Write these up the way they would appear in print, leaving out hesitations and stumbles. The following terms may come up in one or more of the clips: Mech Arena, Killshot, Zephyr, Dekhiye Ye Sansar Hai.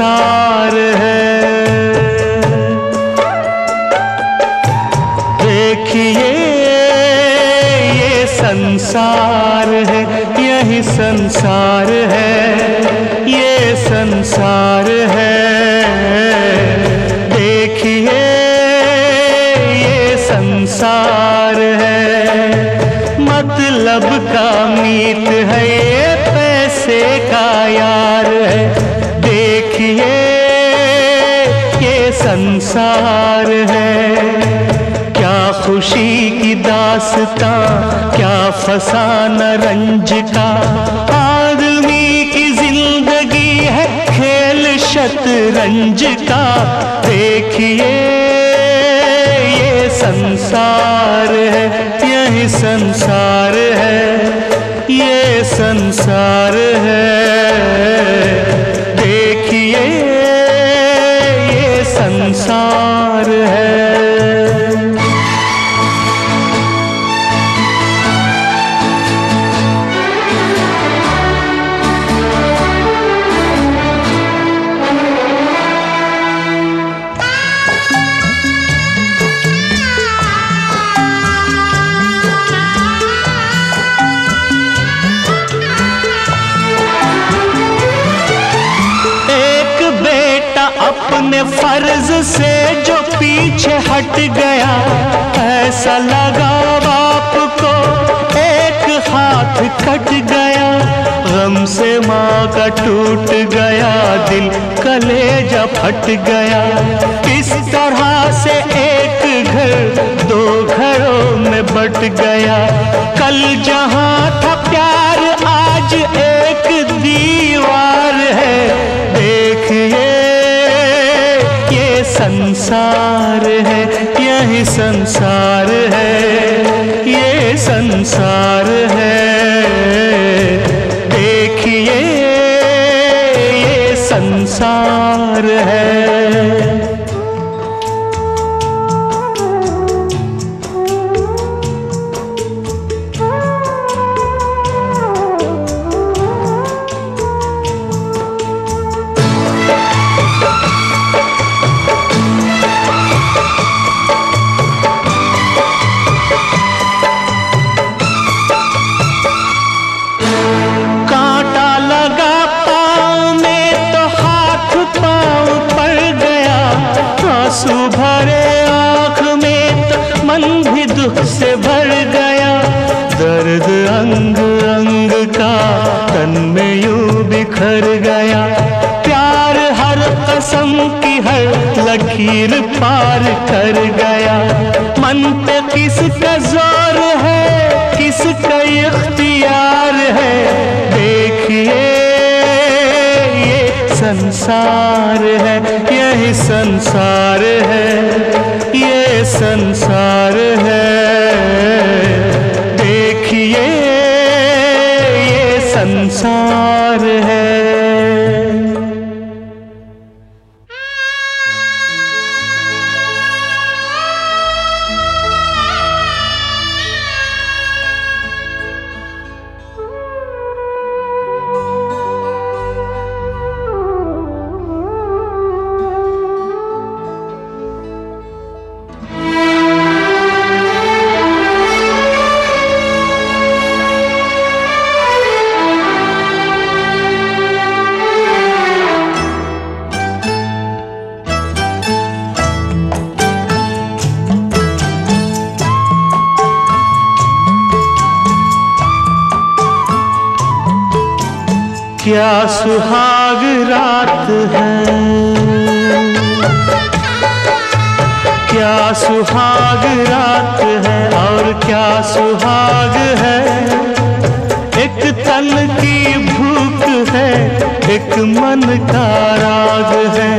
संसार है। देखिए ये संसार है, यही संसार है, ये संसार है। देखिए ये संसार है, मतलब का मीत है, ये पैसे का यार है। देखिए ये संसार है, क्या खुशी की दास्तां, क्या फसाना रंज का। आदमी की जिंदगी है खेल शतरंज का। देखिए ये संसार है, यही संसार है, ये संसार है। देखिए ये संसार है। अपने फर्ज से जो पीछे हट गया, ऐसा लगा बाप को एक हाथ कट गया। गम से माँ का टूट गया दिल, कलेजा फट गया। इस तरह से एक घर दो घरों में बट गया। कल जहाँ था प्यार आज एक दीवार है। देखिए संसार है, यही संसार है, ये संसार है। देखिए ये संसार है। आंसू भरे आँख में तो मन भी दुख से भर गया। दर्द अंग अंग का तन में यूं बिखर गया। प्यार हर कसम की हर लकीर पार कर गया। मन पे किसका जोर है, किसका इख्तियार है। देखिए ये संसार है, यही संसार है, ये संसार है। देखिए ये संसार है। क्या सुहाग रात है, क्या सुहाग रात है, और क्या सुहाग है। एक तन की भूख है, एक मन का राग है।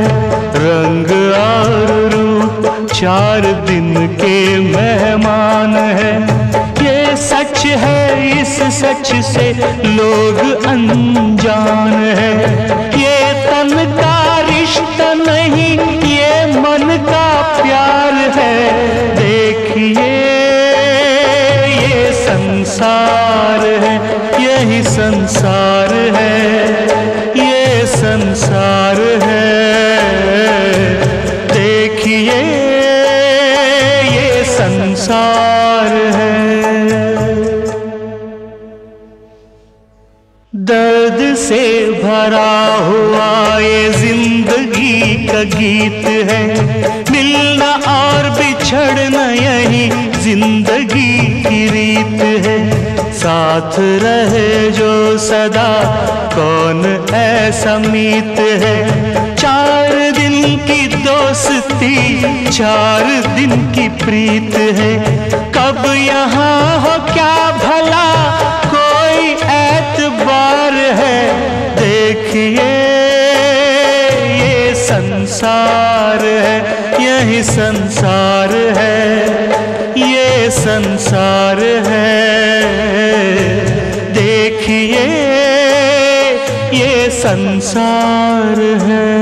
रंग और रूप चार दिन के मेहमान है। ये सच है, इस सच से लोग अनजान है। ये तन का रिश्ता नहीं, ये मन का प्यार है। देखिए ये संसार है, यही संसार है, ये संसार है। हुआ ये जिंदगी का गीत है, मिलना और बिछड़ना यही जिंदगी की रीत है। साथ रहे जो सदा कौन ऐसा मीत है, चार दिन की दोस्ती चार दिन की प्रीत है। कब यहाँ हो क्या भला कोई ऐतबार है, देखिए ये संसार है, यही संसार है, ये संसार है, देखिए ये संसार है।